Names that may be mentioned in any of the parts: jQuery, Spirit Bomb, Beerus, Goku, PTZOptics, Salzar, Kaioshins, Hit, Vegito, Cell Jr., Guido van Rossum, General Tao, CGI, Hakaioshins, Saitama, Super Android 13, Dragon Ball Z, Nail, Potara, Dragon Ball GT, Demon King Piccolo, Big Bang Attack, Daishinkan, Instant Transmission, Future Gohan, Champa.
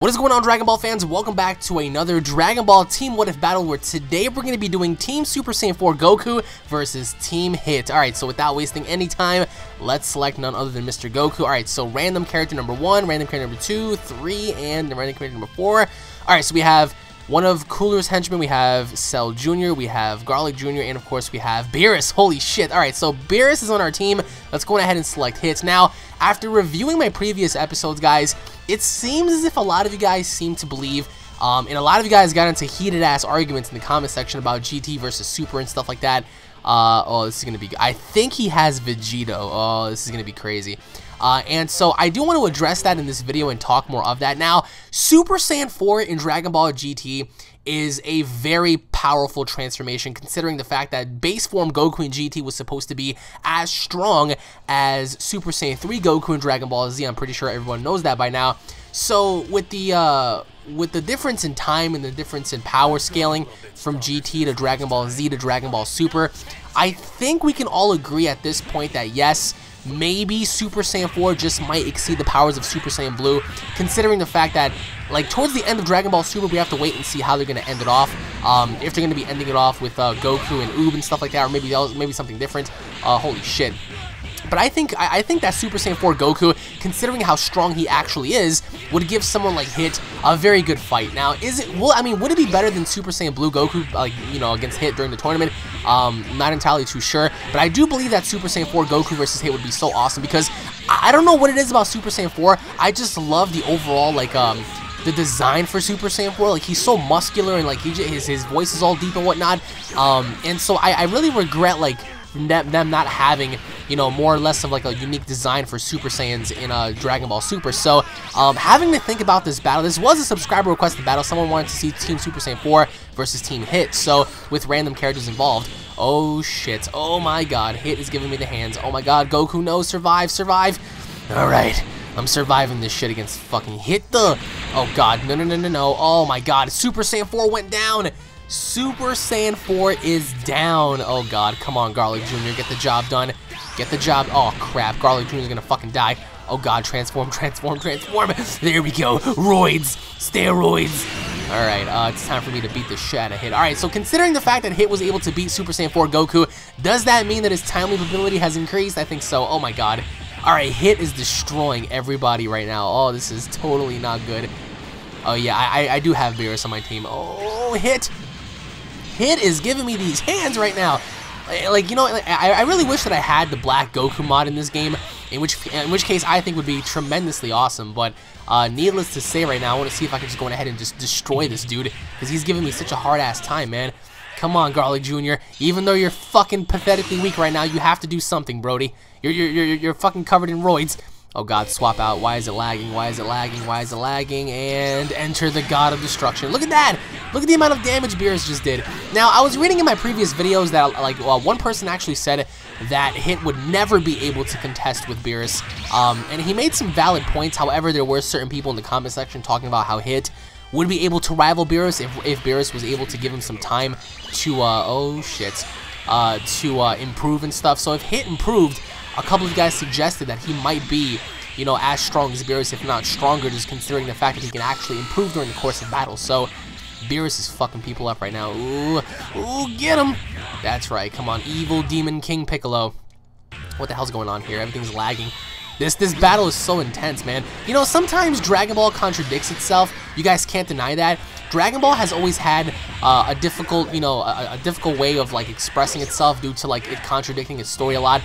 What is going on, Dragon Ball fans? Welcome back to another Dragon Ball Team What If battle, where today we're going to be doing Team Super Saiyan 4 Goku versus Team Hit. Alright, so without wasting any time, let's select none other than Mr. Goku. Alright, so random character number 1, random character number 2, 3, and random character number 4. Alright, so we have one of Cooler's henchmen, we have Cell Jr., we have Garlic Jr., and of course we have Beerus. Holy shit. Alright, so Beerus is on our team. Let's go ahead and select Hit. Now, after reviewing my previous episodes, guys, it seems as if a lot of you guys seem to believe, and a lot of you guys got into heated-ass arguments in the comment section about GT versus Super and stuff like that. Oh, this is going to be... I think he has Vegito. Oh, this is going to be crazy. And so I do want to address that in this video and talk more of that. Now, Super Saiyan 4 in Dragon Ball GT is a very powerful transformation, considering the fact that base form Goku in GT was supposed to be as strong as Super Saiyan 3 Goku in Dragon Ball Z. I'm pretty sure everyone knows that by now. So with the difference in time and the difference in power scaling from GT to Dragon Ball Z to Dragon Ball Super, I think we can all agree at this point that yes, maybe Super Saiyan 4 just might exceed the powers of Super Saiyan Blue, considering the fact that, like, towards the end of Dragon Ball Super, we have to wait and see how they're going to end it off, if they're going to be ending it off with Goku and Oob and stuff like that, or maybe something different. Holy shit. But I think that Super Saiyan 4 Goku, considering how strong he actually is, would give someone like Hit a very good fight. Now, is it? Well, I mean, would it be better than Super Saiyan Blue Goku, like, you know, against Hit during the tournament? Not entirely too sure, but I do believe that Super Saiyan 4 Goku versus Hit would be so awesome, because I don't know what it is about Super Saiyan 4. I just love the overall, like, the design for Super Saiyan 4, like, he's so muscular, and like his voice is all deep and whatnot. And so I really regret, like, them not having, you know, more or less of like a unique design for Super Saiyans in Dragon Ball Super. So having to think about this battle, this was a subscriber requested battle. Someone wanted to see Team Super Saiyan 4 versus Team Hit, so with random characters involved. Oh shit, oh my god, Hit is giving me the hands. Oh my god, Goku, no, survive. Alright, I'm surviving this shit against fucking Hit the... Oh god, no, oh my god, Super Saiyan 4 went down. Super Saiyan 4 is down. Oh god, come on, Garlic Jr., get the job done. Get the job. Oh crap, Garlic Jr. is gonna fucking die. Oh god, transform. There we go. Roids, steroids. All right, it's time for me to beat the shit out of Hit. All right, so considering the fact that Hit was able to beat Super Saiyan 4 Goku, does that mean that his time leap ability has increased? I think so. Oh my god. All right, Hit is destroying everybody right now. Oh, this is totally not good. Oh yeah, I do have Beerus on my team. Oh, Hit. Hit is giving me these hands right now. Like, you know, I really wish that I had the black Goku mod in this game, in which case I think would be tremendously awesome. But needless to say, right now I want to see if I can just go ahead and just destroy this dude, because he's giving me such a hard ass time, man. Come on, Garlic Jr. Even though you're fucking pathetically weak right now, you have to do something, Brody. You're fucking covered in roids. Oh god, swap out. Why is it lagging? Why is it lagging? And enter the god of destruction. Look at that! Look at the amount of damage Beerus just did. Now, I was reading in my previous videos that, like, one person actually said that Hit would never be able to contest with Beerus. And he made some valid points. However, there were certain people in the comment section talking about how Hit would be able to rival Beerus if Beerus was able to give him some time to, improve and stuff. So if Hit improved, a couple of guys suggested that he might be, you know, as strong as Beerus, if not stronger, just considering the fact that he can actually improve during the course of battle. So Beerus is fucking people up right now. Ooh, get him! That's right, come on, evil Demon King Piccolo. What the hell's going on here? Everything's lagging. This battle is so intense, man. You know, sometimes Dragon Ball contradicts itself. You guys can't deny that. Dragon Ball has always had a difficult, you know, a difficult way of, like, expressing itself due to, like, it contradicting its story a lot.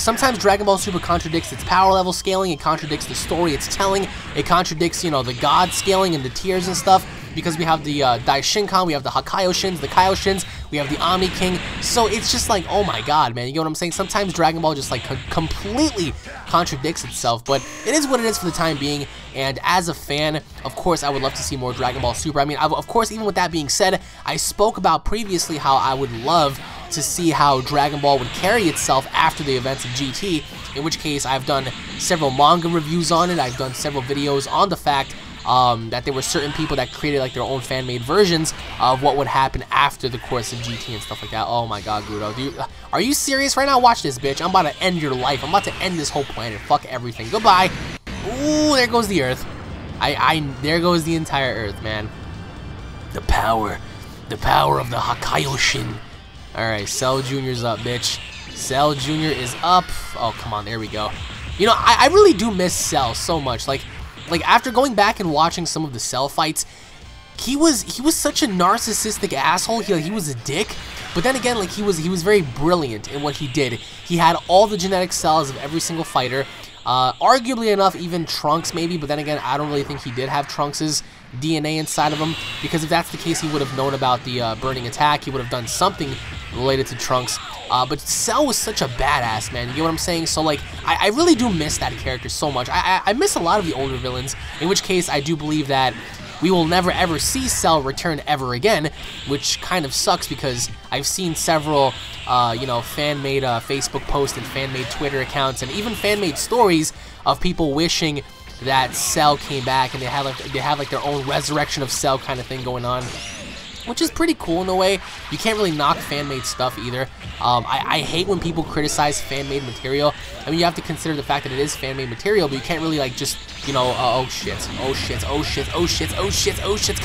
Sometimes Dragon Ball Super contradicts its power level scaling, it contradicts the story it's telling, it contradicts, you know, the god scaling and the tiers and stuff, because we have the Daishinkan, we have the Hakaioshins, the Kaioshins, we have the Omni-King, so it's just like, oh my god, man, you know what I'm saying? Sometimes Dragon Ball just, like, completely contradicts itself, but it is what it is for the time being. And as a fan, of course, I would love to see more Dragon Ball Super. I mean, of course, even with that being said, I spoke about previously how I would love to see how Dragon Ball would carry itself after the events of GT, in which case I've done several manga reviews on it, I've done several videos on the fact that there were certain people that created, like, their own fan-made versions of what would happen after the course of GT and stuff like that. Oh my god, Gudo, are you serious right now? Watch this, bitch. I'm about to end your life. I'm about to end this whole planet. Fuck everything. Goodbye. Ooh, there goes the Earth. There goes the entire Earth, man. The power of the Hakaioshins. Alright, Cell Jr.'s up, bitch. Cell Jr. is up. Oh, come on, there we go. You know, I really do miss Cell so much. Like after going back and watching some of the Cell fights, he was such a narcissistic asshole. He was a dick. But then again, like he was very brilliant in what he did. He had all the genetic cells of every single fighter. Arguably enough, even Trunks maybe, but then again, I don't really think he did have Trunks's DNA inside of him, because if that's the case, he would have known about the burning attack. He would have done something related to Trunks. But Cell was such a badass, man. You get what I'm saying? So like, I really do miss that character so much. I miss a lot of the older villains, in which case I do believe that we will never ever see Cell return ever again, which kind of sucks, because I've seen several, you know, fan-made Facebook posts and fan-made Twitter accounts and even fan-made stories of people wishing that Cell came back, and they have like their own resurrection of Cell kind of thing going on, which is pretty cool in a way. You can't really knock fan-made stuff either. I hate when people criticize fan-made material. I mean, you have to consider the fact that it is fan-made material, but you can't really, like, just, you know, oh shit, come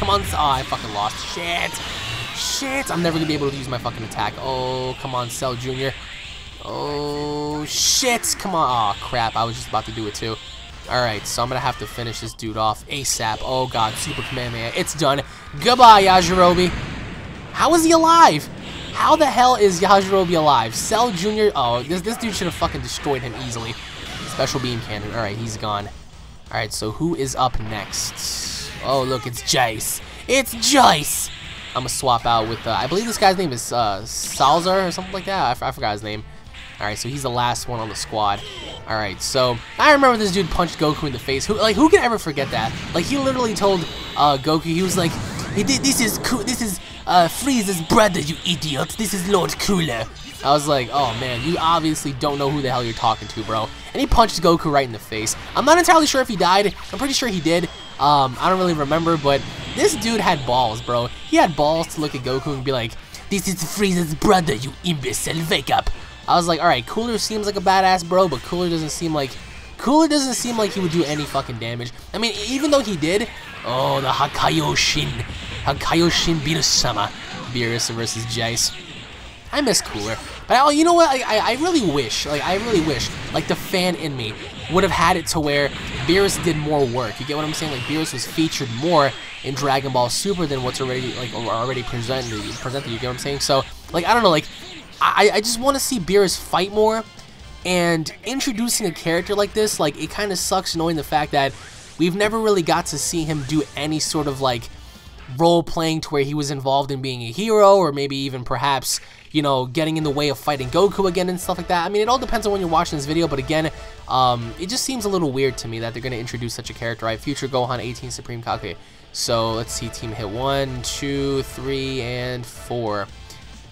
on, oh, I fucking lost, shit, I'm never gonna be able to use my fucking attack. Oh, come on, Cell Jr. Oh, shit, come on, oh, crap, I was just about to do it too. Alright, so I'm gonna have to finish this dude off ASAP. Oh god, Super Kamehameha, it's done. Goodbye, Yajirobe. How is he alive? How the hell is Yajirobe alive? Cell Jr., oh, this dude should have fucking destroyed him easily. Special beam cannon, alright, he's gone. Alright, so who is up next? Oh, look, it's Jeice. It's Jeice! I'm gonna swap out with, I believe this guy's name is Salzar or something like that. I forgot his name. Alright, so he's the last one on the squad. Alright, so I remember this dude punched Goku in the face. Who can ever forget that? Like, he literally told Goku, he was like, this is Frieza's brother, you idiot. This is Lord Cooler. I was like, oh man, you obviously don't know who the hell you're talking to, bro. And he punched Goku right in the face. I'm not entirely sure if he died. I'm pretty sure he did. I don't really remember, but this dude had balls, bro. He had balls to look at Goku and be like, this is Frieza's brother, you imbecile, wake up. I was like, alright, Cooler seems like a badass, bro, but Cooler doesn't seem like he would do any fucking damage. I mean, even though he did, oh, the Hakaioshin Beerus-sama, Beerus versus Jeice. I miss Cooler, but oh, you know what, I really wish, like, the fan in me would have had it to where Beerus did more work. You get what I'm saying? Like, Beerus was featured more in Dragon Ball Super than what's already, like, already presented, you get what I'm saying? So, like, I don't know, like, I just want to see Beerus fight more, and introducing a character like this, like, it kind of sucks knowing the fact that we've never really got to see him do any sort of, like, role-playing to where he was involved in being a hero, or maybe even perhaps, you know, getting in the way of fighting Goku again and stuff like that. I mean, it all depends on when you're watching this video, but again, it just seems a little weird to me that they're going to introduce such a character, right? Future Gohan, 18 Supreme Kage. So, let's see, team hit 1, 2, 3, and 4.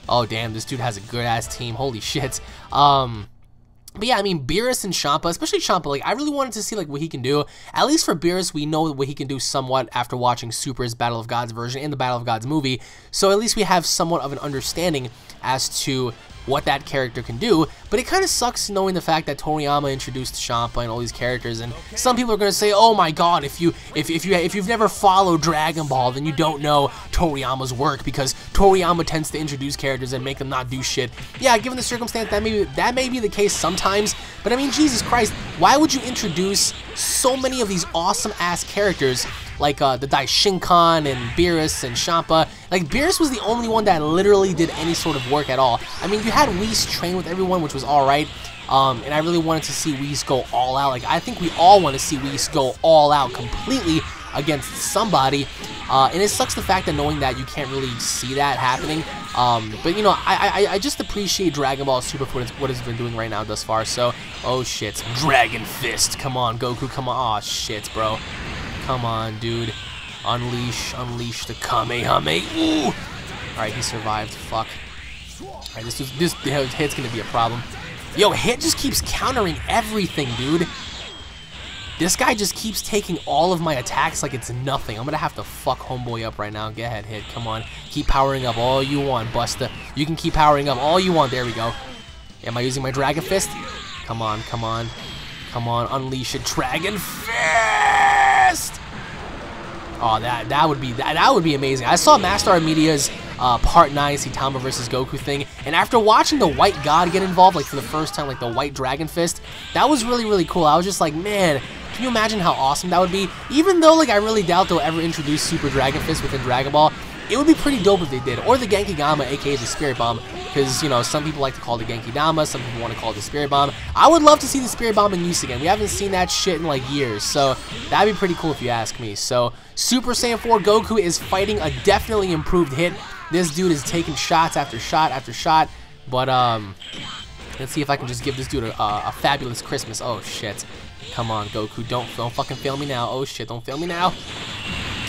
Oh, damn, this dude has a good-ass team. Holy shit. But yeah, I mean, Beerus and Champa, especially Champa, like, I really wanted to see, like, what he can do. At least for Beerus, we know what he can do somewhat after watching Super's Battle of Gods version and the Battle of Gods movie. So at least we have somewhat of an understanding as to what that character can do. But it kind of sucks knowing the fact that Toriyama introduced Champa and all these characters, and some people are going to say, oh my god, if you've never followed Dragon Ball, then you don't know Toriyama's work, because Toriyama tends to introduce characters and make them not do shit. Yeah, given the circumstance, that may be the case sometimes, but I mean, Jesus Christ, why would you introduce so many of these awesome ass characters like the Daishinkan and Beerus and Champa? Like, Beerus was the only one that literally did any sort of work at all. I mean, you had Whis train with everyone, which was alright, and I really wanted to see Whis go all out. Like, I think we all want to see Whis go all out completely against somebody, and it sucks the fact that knowing that you can't really see that happening, but you know, I just appreciate Dragon Ball Super for what it's been doing right now thus far. So, oh shit, Dragon Fist, come on Goku, come on, oh shit bro. Come on, dude. Unleash the Kamehameha. Ooh! Alright, he survived. Fuck. Alright, this hit's gonna be a problem. Yo, Hit just keeps countering everything, dude. This guy just keeps taking all of my attacks like it's nothing. I'm gonna have to fuck homeboy up right now. Go ahead, Hit. Come on. Keep powering up all you want, Busta. You can keep powering up all you want. There we go. Am I using my Dragon Fist? Come on, come on. Come on, unleash a Dragon Fist! Oh, that would be amazing. I saw Master Armedia's Part 9 Saitama vs. Goku thing, and after watching the White God get involved, like for the first time, like the White Dragon Fist, that was really, really cool. I was just like, man, can you imagine how awesome that would be? Even though, like, I really doubt they'll ever introduce Super Dragon Fist within Dragon Ball, it would be pretty dope if they did. Or the Genki Dama, aka the Spirit Bomb, because, you know, some people like to call it the Genki Dama, some people want to call it the Spirit Bomb. I would love to see the Spirit Bomb in use again. We haven't seen that shit in, like, years, so that'd be pretty cool if you ask me. So, Super Saiyan 4 Goku is fighting a definitely improved Hit. This dude is taking shots after shot after shot, but, let's see if I can just give this dude a fabulous Christmas. Oh, shit. Come on, Goku, don't fucking fail me now. Oh, shit, don't fail me now.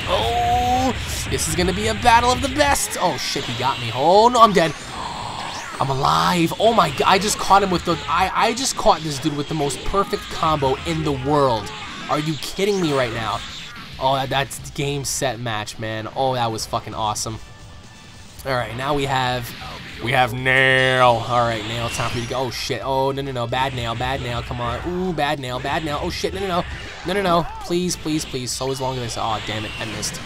Oh, this is gonna be a battle of the best. Oh shit, he got me. Oh no, I'm dead. I'm alive. Oh my god, I just caught him with the I just caught this dude with the most perfect combo in the world. Are you kidding me right now? Oh, that's game, set, match, man. Oh, that was fucking awesome. All right, now we have Nail. All right, Nail, time for you to go. Oh shit. Oh no, bad nail. Come on. Ooh, bad nail. Oh shit, no. Please. So as long as I, oh damn it, I missed.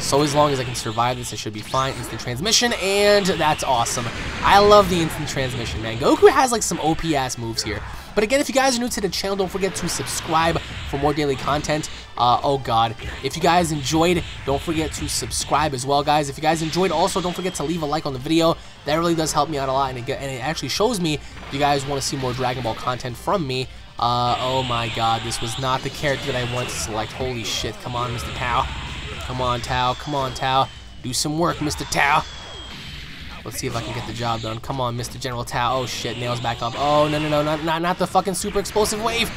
So as long as I can survive this, I should be fine. Instant transmission, and that's awesome. I love the instant transmission, man. Goku has like some OP ass moves here. But again, if you guys are new to the channel, don't forget to subscribe for more daily content. Oh god, if you guys enjoyed, don't forget to subscribe as well, guys. If you guys enjoyed, also don't forget to leave a like on the video. That really does help me out a lot, and it actually shows me if you guys want to see more Dragon Ball content from me. Oh my god, this was not the character that I wanted to select. Holy shit, come on, Mr. Tao. Come on, Tao. Do some work, Mr. Tao. Let's see if I can get the job done. Come on, Mr. General Tao. Oh shit, Nail's back up. Oh no, not the fucking super explosive wave.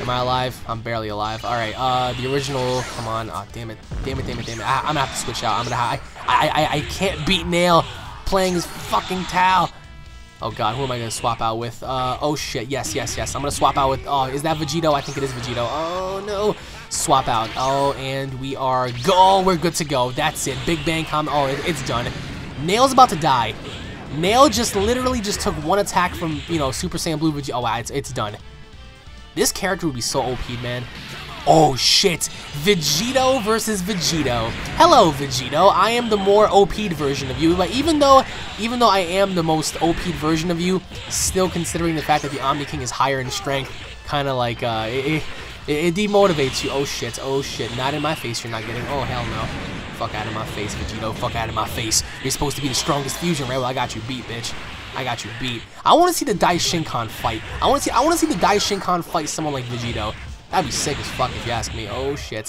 Am I alive? I'm barely alive. All right, the original. Come on. Oh, damn it. I'm gonna have to switch out. I can't beat Nail playing his fucking Tao. Oh god, who am I gonna swap out with? Oh shit, yes. I'm gonna swap out with. Oh, is that Vegito? I think it is Vegito. Oh no. Swap out. Oh, and we are go. We're good to go. That's it. Big bang comment. Oh, it's done. Nail's about to die. Nail just literally just took one attack from, you know, Super Saiyan Blue. Oh, wow, it's done. This character would be so OP, man. Oh, shit. Vegito versus Vegito. Hello, Vegito. I am the more OP'd version of you. But even though I am the most OP'd version of you, still considering the fact that the Omni-King is higher in strength, kind of like, it demotivates you. Oh, shit. Not in my face. You're not getting. Oh, hell no. Fuck out of my face, Vegito. Fuck out of my face. You're supposed to be the strongest fusion, right? Well, I got you beat, bitch. I got you beat. I want to see the Daishinkan fight. I want to see the Daishinkan fight someone like Vegito. That'd be sick as fuck if you ask me. Oh, shit.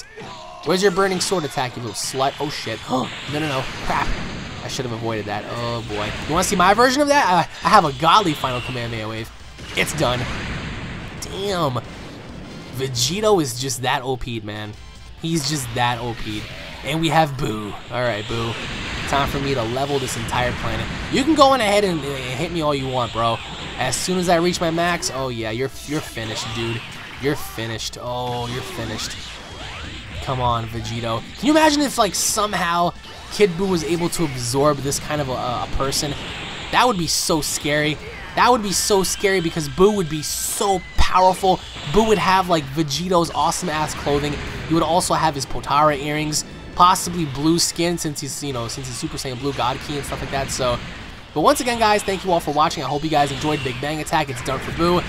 Where's your burning sword attack, you little slut? Oh, shit. No. Crap. I should have avoided that. Oh, boy. You want to see my version of that? I have a godly final Kamehameha wave. It's done. Damn. Vegito is just that OP'd, man. He's just that OP'd. And we have Boo. Alright, Boo. Time for me to level this entire planet. You can go on ahead and hit me all you want, bro. As soon as I reach my max, oh yeah, you're finished, dude. You're finished. Oh, you're finished. Come on, Vegito. Can you imagine if, like, somehow Kid Boo was able to absorb this kind of a person? That would be so scary. That would be so scary because Boo would be so powerful. Boo would have, like, Vegito's awesome-ass clothing. He would also have his Potara earrings. Possibly blue skin since he's Super Saiyan Blue God Key and stuff like that. So, but once again, guys, thank you all for watching. I hope you guys enjoyed Big Bang Attack. It's done for Boo,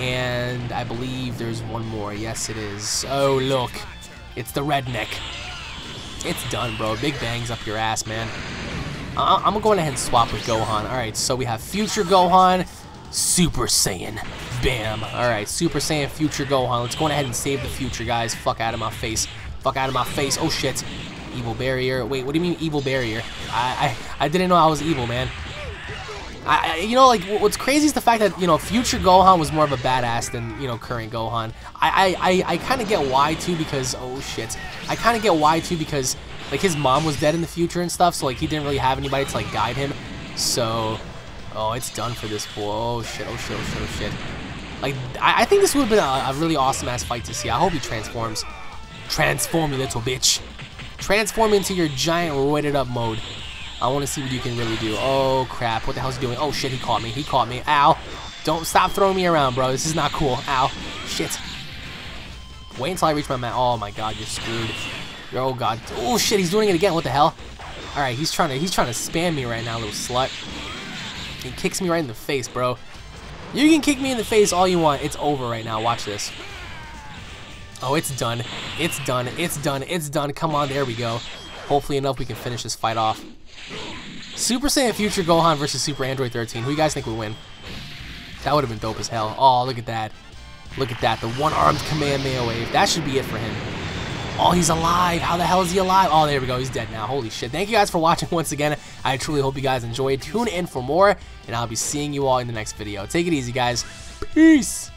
and I believe there's one more. Yes, it is. Oh look, it's the redneck. It's done, bro. Big Bang's up your ass, man. I'm gonna go ahead and swap with Gohan. All right, so we have Future Gohan, Super Saiyan. Bam. All right, Super Saiyan Future Gohan. Let's go ahead and save the future, guys. Fuck out of my face. Fuck out of my face. Oh shit. Evil barrier. Wait, what do you mean evil barrier? I didn't know I was evil, man. You know, like, what's crazy is the fact that, you know, Future Gohan was more of a badass than, you know, current Gohan. I kind of get why, too, because, oh shit. I kind of get why, too, because, like, his mom was dead in the future and stuff, so, like, he didn't really have anybody to, like, guide him. So, oh, it's done for this fool. Oh shit. Like, I think this would have been a really awesome-ass fight to see. I hope he transforms. Transform, you little bitch. Transform into your giant roided up mode. I want to see what you can really do. Oh crap, what the hell's he doing? Oh shit, he caught me. Ow. Don't stop throwing me around, bro. This is not cool. Ow. Shit. Wait until I reach my mat. Oh my god, you're screwed. Oh god. Oh shit, he's doing it again. What the hell? Alright, he's trying to spam me right now, little slut. He kicks me right in the face, bro. You can kick me in the face all you want. It's over right now. Watch this. Oh, it's done. It's done. It's done. It's done. Come on, there we go. Hopefully enough we can finish this fight off. Super Saiyan Future Gohan versus Super Android 13. Who you guys think would win? That would have been dope as hell. Oh, look at that. Look at that. The one-armed Kamehameha wave. That should be it for him. Oh, he's alive. How the hell is he alive? Oh, there we go. He's dead now. Holy shit. Thank you guys for watching once again. I truly hope you guys enjoyed. Tune in for more, and I'll be seeing you all in the next video. Take it easy, guys. Peace.